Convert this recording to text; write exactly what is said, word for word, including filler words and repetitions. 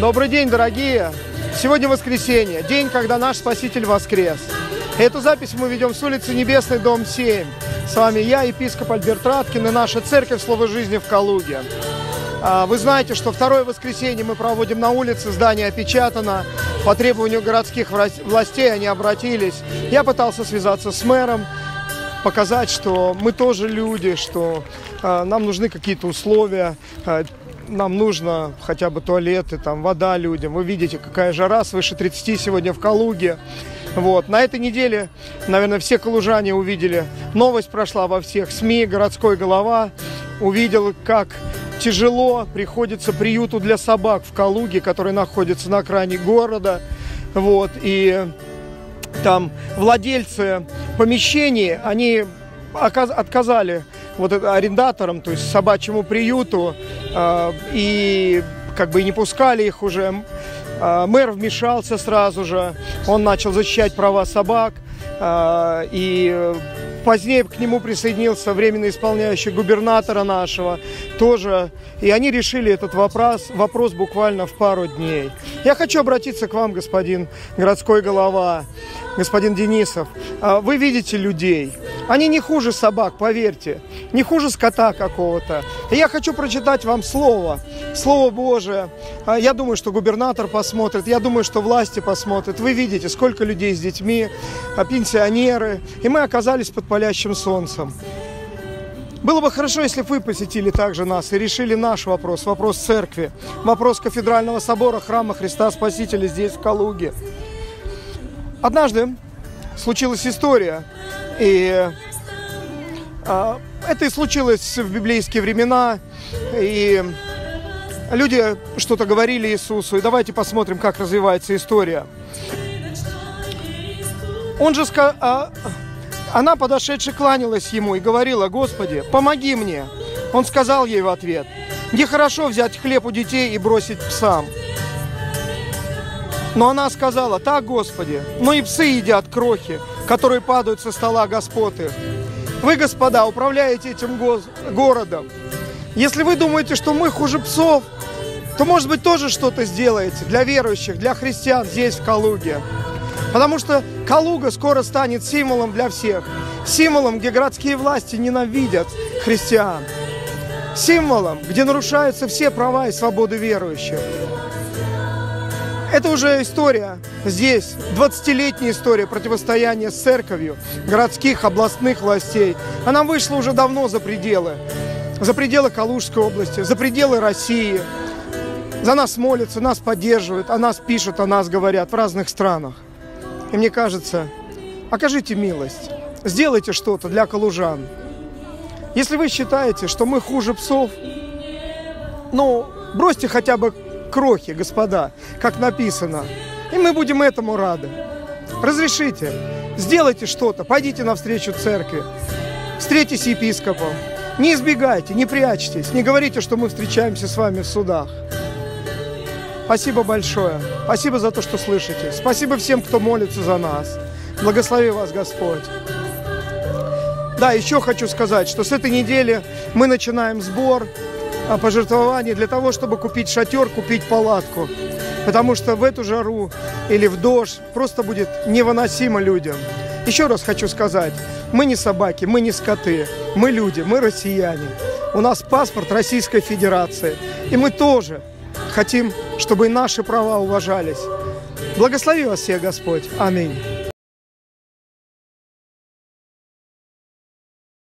Добрый день, дорогие! Сегодня воскресенье, день, когда наш Спаситель воскрес. Эту запись мы ведем с улицы Небесной, дом семь. С вами я, епископ Альберт Раткин, и наша церковь «Слово жизни» в Калуге. Вы знаете, что второе воскресенье мы проводим на улице, здание опечатано. По требованию городских властей они обратились. Я пытался связаться с мэром, показать, что мы тоже люди, что нам нужны какие-то условия. Нам нужно хотя бы туалеты, там, вода людям. Вы видите, какая жара, свыше тридцати сегодня в Калуге. Вот. На этой неделе, наверное, все калужане увидели. Новость прошла во всех СМИ, городской голова увидел, как тяжело приходится приюту для собак в Калуге, который находится на окраине города. Вот. И там владельцы помещений, они отказали вот арендаторам, то есть собачьему приюту, и как бы и не пускали их уже. Мэр вмешался сразу же, он начал защищать права собак, и позднее к нему присоединился временно исполняющий губернатора нашего тоже, и они решили этот вопрос, вопрос буквально в пару дней. Я хочу обратиться к вам, господин городской голова, господин Денисов. Вы видите людей. Они не хуже собак, поверьте, не хуже скота какого-то. И я хочу прочитать вам слово, слово Божие. Я думаю, что губернатор посмотрит, я думаю, что власти посмотрят. Вы видите, сколько людей с детьми, пенсионеры, и мы оказались под палящим солнцем. Было бы хорошо, если бы вы посетили также нас и решили наш вопрос, вопрос церкви, вопрос кафедрального собора храма Христа Спасителя здесь, в Калуге. Однажды случилась история. И а, это и случилось в библейские времена, и люди что-то говорили Иисусу. И давайте посмотрим, как развивается история. Он же, а, она, подошедшая, кланялась ему и говорила: «Господи, помоги мне». Он сказал ей в ответ: «Нехорошо взять хлеб у детей и бросить псам». Но она сказала: «Так, Господи, но и псы едят крохи, которые падают со стола господ их. Вы, господа, управляете этим городом. Если вы думаете, что мы хуже псов, то, может быть, тоже что-то сделаете для верующих, для христиан здесь, в Калуге». Потому что Калуга скоро станет символом для всех, символом, где городские власти ненавидят христиан, символом, где нарушаются все права и свободы верующих. Это уже история здесь, двадцатилетняя история противостояния с церковью, городских, областных властей. Она вышла уже давно за пределы, за пределы Калужской области, за пределы России. За нас молятся, нас поддерживают, о нас пишут, о нас говорят в разных странах. И мне кажется, окажите милость, сделайте что-то для калужан. Если вы считаете, что мы хуже псов, ну, бросьте хотя бы крохи, господа, как написано, и мы будем этому рады. Разрешите, сделайте что-то, пойдите навстречу церкви, встретитесь с епископом, не избегайте, не прячьтесь, не говорите, что мы встречаемся с вами в судах. Спасибо большое, спасибо за то, что слышите, спасибо всем, кто молится за нас. Благослови вас, Господь. Да, еще хочу сказать, что с этой недели мы начинаем сбор пожертвований для того, чтобы купить шатер, купить палатку. Потому что в эту жару или в дождь просто будет невыносимо людям. Еще раз хочу сказать, мы не собаки, мы не скоты, мы люди, мы россияне. У нас паспорт Российской Федерации. И мы тоже хотим, чтобы наши права уважались. Благослови вас всех, Господь. Аминь.